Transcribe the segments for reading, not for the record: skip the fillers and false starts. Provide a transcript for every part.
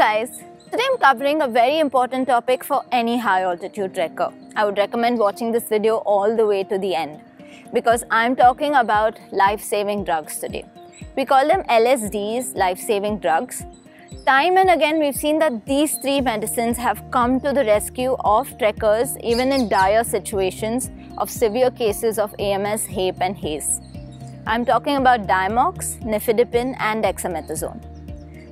guys, today I'm covering a very important topic for any high altitude trekker. I would recommend watching this video all the way to the end because I'm talking about life-saving drugs today. We call them LSDs, life-saving drugs. Time and again we've seen that these three medicines have come to the rescue of trekkers even in dire situations of severe cases of AMS, HAPE and HACE. I'm talking about Diamox, Nifedipine and Dexamethasone.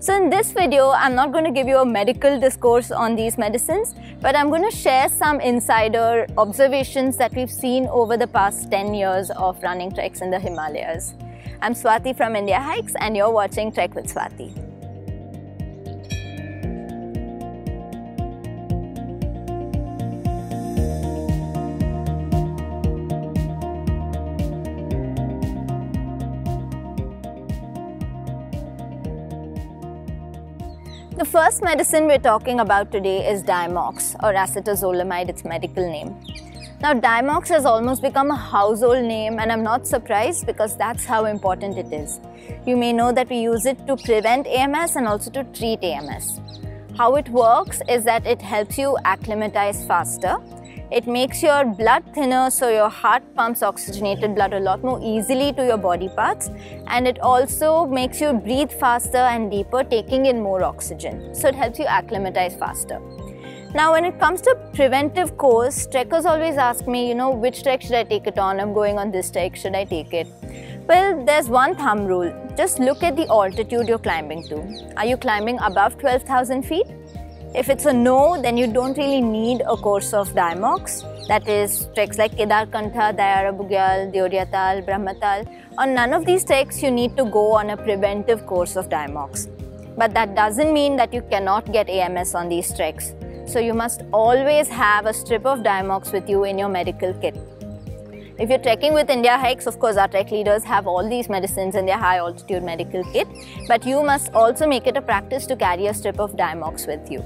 So in this video, I'm not going to give you a medical discourse on these medicines, but I'm going to share some insider observations that we've seen over the past 10 years of running treks in the Himalayas. I'm Swati from India Hikes and you're watching Trek with Swati. The first medicine we're talking about today is Diamox, or acetazolamide, its medical name. Now Diamox has almost become a household name and I'm not surprised because that's how important it is. You may know that we use it to prevent AMS and also to treat AMS. How it works is that it helps you acclimatize faster. It makes your blood thinner so your heart pumps oxygenated blood a lot more easily to your body parts, and it also makes you breathe faster and deeper, taking in more oxygen. So it helps you acclimatize faster. Now when it comes to preventive course, trekkers always ask me, you know, which trek should I take it on? I'm going on this trek, should I take it? Well, there's one thumb rule. Just look at the altitude you're climbing to. Are you climbing above 12,000 feet? If it's a no, then you don't really need a course of Diamox. That is, treks like Kedar Kantha, Dayara Bugyal, Deodyatal, Brahmatal. On none of these treks, you need to go on a preventive course of Diamox. But that doesn't mean that you cannot get AMS on these treks. So you must always have a strip of Diamox with you in your medical kit. If you're trekking with India Hikes, of course our trek leaders have all these medicines in their high altitude medical kit, but you must also make it a practice to carry a strip of Diamox with you.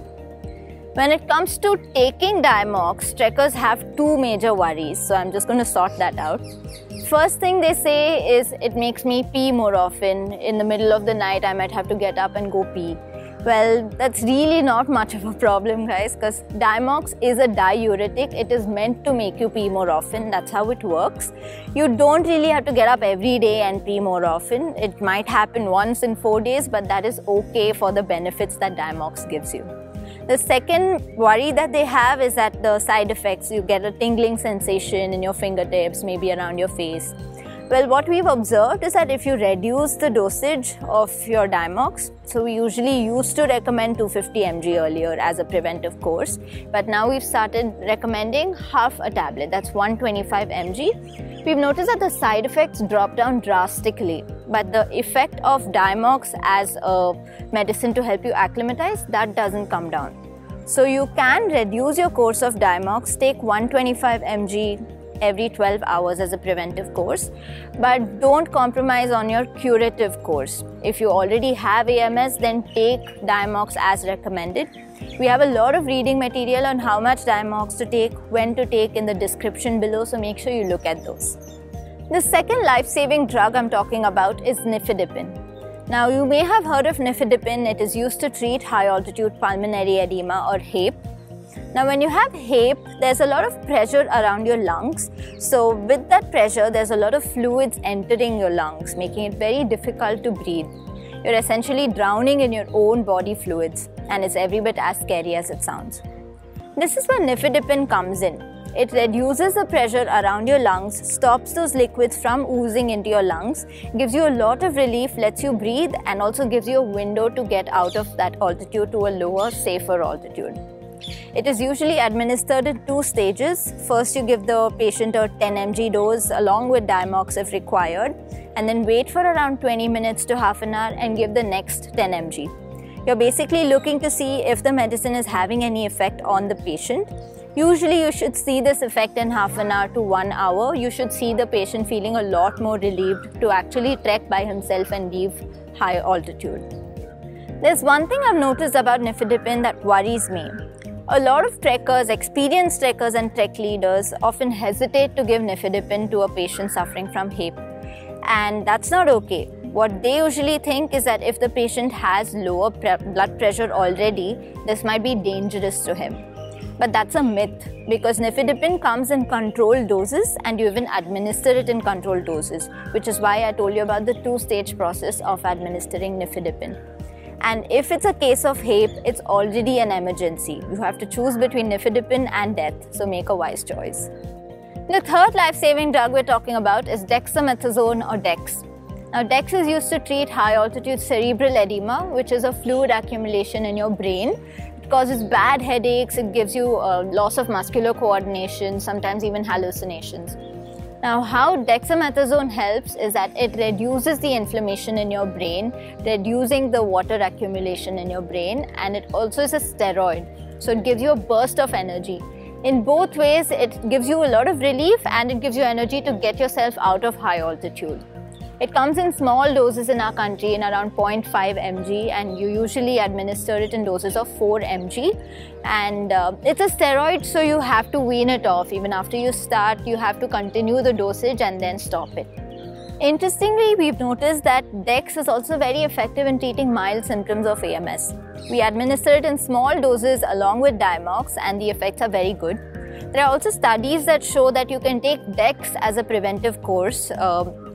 When it comes to taking Diamox, trekkers have two major worries, so I'm just going to sort that out. First thing they say is, it makes me pee more often. In the middle of the night, I might have to get up and go pee. Well, that's really not much of a problem, guys, because Diamox is a diuretic. It is meant to make you pee more often. That's how it works. You don't really have to get up every day and pee more often. It might happen once in 4 days, but that is okay for the benefits that Diamox gives you. The second worry that they have is that the side effects, you get a tingling sensation in your fingertips, maybe around your face. Well, what we've observed is that if you reduce the dosage of your Diamox, so we usually used to recommend 250 mg earlier as a preventive course, but now we've started recommending half a tablet, that's 125 mg. We've noticed that the side effects drop down drastically, but the effect of Diamox as a medicine to help you acclimatize, that doesn't come down. So you can reduce your course of Diamox, take 125 mg every 12 hours as a preventive course, but don't compromise on your curative course. If you already have AMS, then take Diamox as recommended. We have a lot of reading material on how much Diamox to take, when to take in the description below, so make sure you look at those. The second life-saving drug I'm talking about is Nifedipine. Now you may have heard of Nifedipine. It is used to treat high-altitude pulmonary edema, or HAPE. Now when you have HAPE, there's a lot of pressure around your lungs. So with that pressure, there's a lot of fluids entering your lungs, making it very difficult to breathe. You're essentially drowning in your own body fluids, and it's every bit as scary as it sounds. This is where Nifedipine comes in. It reduces the pressure around your lungs, stops those liquids from oozing into your lungs, gives you a lot of relief, lets you breathe, and also gives you a window to get out of that altitude to a lower, safer altitude. It is usually administered in two stages. First, you give the patient a 10 mg dose along with Diamox if required, and then wait for around 20 minutes to half an hour and give the next 10 mg. You're basically looking to see if the medicine is having any effect on the patient. Usually, you should see this effect in half an hour to 1 hour. You should see the patient feeling a lot more relieved to actually trek by himself and leave high altitude. There's one thing I've noticed about Nifedipine that worries me. A lot of trekkers, experienced trekkers and trek leaders often hesitate to give Nifedipine to a patient suffering from HAPE, and that's not okay. What they usually think is that if the patient has lower blood pressure already, this might be dangerous to him. But that's a myth, because nifedipine comes in controlled doses and you even administer it in controlled doses, which is why I told you about the two-stage process of administering nifedipine. And if it's a case of HAPE, it's already an emergency. You have to choose between nifedipine and death, so make a wise choice. The third life-saving drug we're talking about is dexamethasone, or Dex. Now, Dex is used to treat high-altitude cerebral edema, which is a fluid accumulation in your brain. It causes bad headaches, it gives you loss of muscular coordination, sometimes even hallucinations. Now, how dexamethasone helps is that it reduces the inflammation in your brain, reducing the water accumulation in your brain, and it also is a steroid, so it gives you a burst of energy. In both ways, it gives you a lot of relief and it gives you energy to get yourself out of high altitude. It comes in small doses in our country, in around 0.5 mg, and you usually administer it in doses of 4 mg, and it's a steroid, so you have to wean it off. Even after you start, you have to continue the dosage and then stop it. Interestingly, we've noticed that Dex is also very effective in treating mild symptoms of AMS. We administer it in small doses along with Diamox, and the effects are very good. There are also studies that show that you can take Dex as a preventive course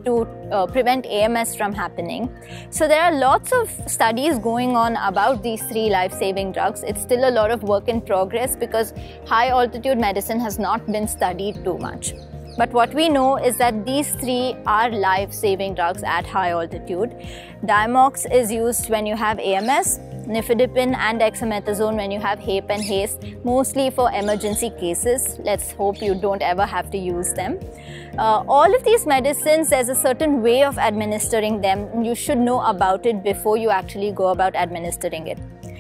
to prevent AMS from happening. So there are lots of studies going on about these three life-saving drugs. It's still a lot of work in progress because high-altitude medicine has not been studied too much. But what we know is that these three are life-saving drugs at high altitude. Diamox is used when you have AMS, nifedipine and dexamethasone when you have HAPE and HACE, mostly for emergency cases. Let's hope you don't ever have to use them. All of these medicines, there's a certain way of administering them, and you should know about it before you actually go about administering it.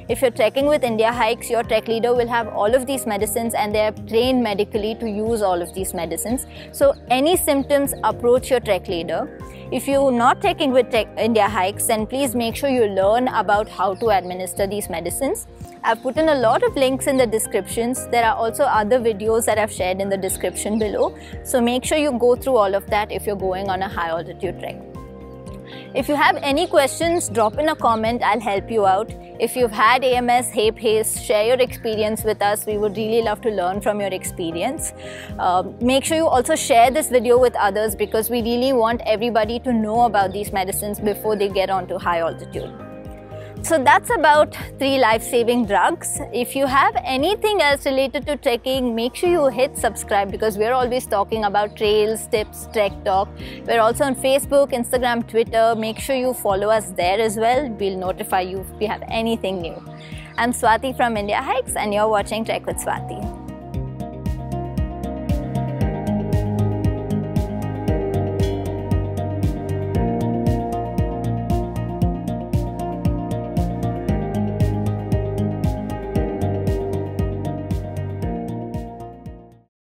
If you're trekking with India Hikes, your trek leader will have all of these medicines, and they're trained medically to use all of these medicines. So any symptoms, approach your trek leader. If you're not trekking with India Hikes, then please make sure you learn about how to administer these medicines. I've put in a lot of links in the descriptions. There are also other videos that I've shared in the description below. So make sure you go through all of that if you're going on a high altitude trek. If you have any questions, drop in a comment, I'll help you out. If you've had AMS, HAPE, HACE, share your experience with us. We would really love to learn from your experience. Make sure you also share this video with others, because we really want everybody to know about these medicines before they get onto high altitude. So that's about three life-saving drugs. If you have anything else related to trekking, make sure you hit subscribe, because we're always talking about trails, tips, trek talk. We're also on Facebook, Instagram, Twitter. Make sure you follow us there as well. We'll notify you if we have anything new. I'm Swati from India Hikes, and you're watching Trek with Swati.